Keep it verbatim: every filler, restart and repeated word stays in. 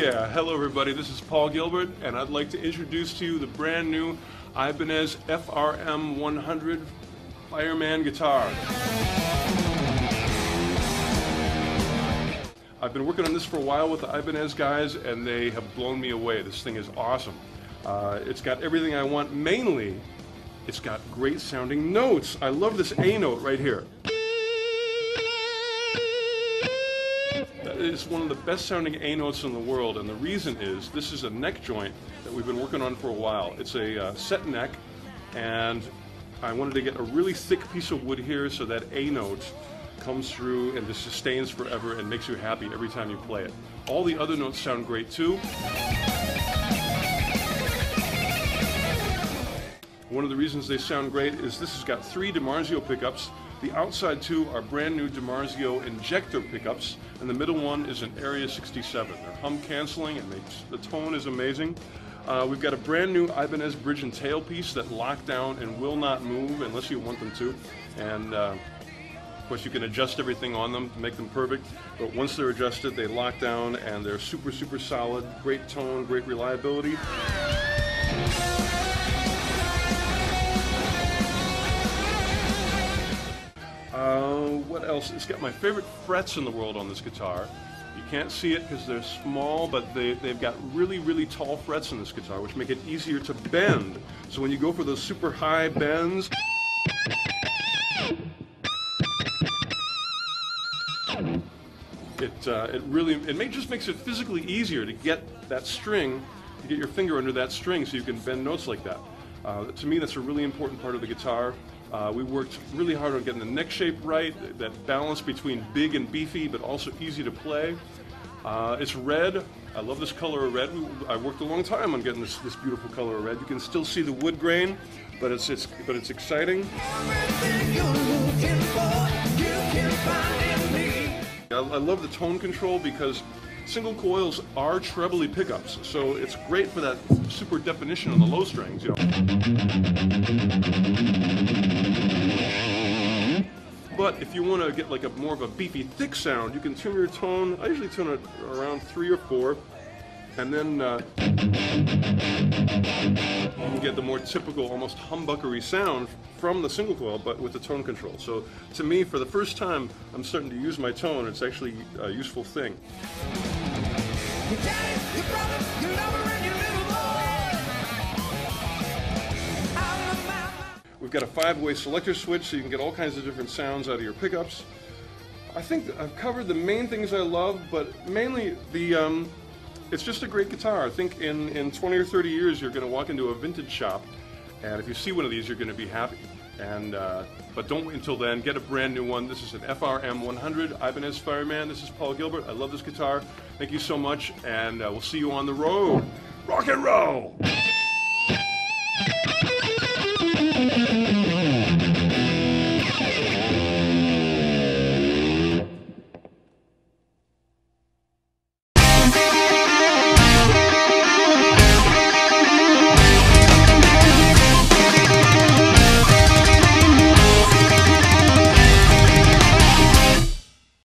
Yeah, hello everybody, this is Paul Gilbert, and I'd like to introduce to you the brand new Ibanez F R M one hundred Fireman guitar. I've been working on this for a while with the Ibanez guys, and they have blown me away. This thing is awesome. Uh, it's got everything I want. Mainly, it's got great sounding notes. I love this A note right here. It's one of the best sounding A notes in the world, and the reason is this is a neck joint that we've been working on for a while. It's a uh, set neck, and I wanted to get a really thick piece of wood here so that A note comes through and just sustains forever and makes you happy every time you play it. All the other notes sound great too. One of the reasons they sound great is this has got three DiMarzio pickups. The outside two are brand new DiMarzio injector pickups, and the middle one is an Area sixty-seven. They're hum canceling, and they, the tone is amazing. Uh, we've got a brand new Ibanez bridge and tail piece that lock down and will not move unless you want them to. And uh, of course, you can adjust everything on them to make them perfect. But once they're adjusted, they lock down, and they're super, super solid. Great tone, great reliability. It's got my favorite frets in the world on this guitar. You can't see it because they're small, but they, they've got really, really tall frets in this guitar, which make it easier to bend. So when you go for those super high bends, it, uh, it really, it may, just makes it physically easier to get that string, to get your finger under that string so you can bend notes like that. Uh, to me, that's a really important part of the guitar. Uh, we worked really hard on getting the neck shape right, that balance between big and beefy, but also easy to play. Uh, it's red. I love this color of red. We, I worked a long time on getting this, this beautiful color of red. You can still see the wood grain, but it's, it's, but it's exciting. I, I love the tone control because single coils are trebly pickups, so it's great for that super definition on the low strings, you know. But if you want to get like a more of a beefy, thick sound, you can tune your tone. I usually tune it around three or four, and then uh, you get the more typical, almost humbuckery sound from the single coil, but with the tone control. So to me, for the first time, I'm starting to use my tone. It's actually a useful thing. Your daddy, your brother, your lover, and your little boy. We've got a five-way selector switch, so you can get all kinds of different sounds out of your pickups. I think I've covered the main things I love, but mainly the, um, it's just a great guitar. I think in, in twenty or thirty years, you're going to walk into a vintage shop, and if you see one of these, you're going to be happy. And, uh, but don't wait until then. Get a brand new one. This is an F R M one hundred Ibanez Fireman. This is Paul Gilbert. I love this guitar. Thank you so much, and uh, we'll see you on the road. Rock and roll!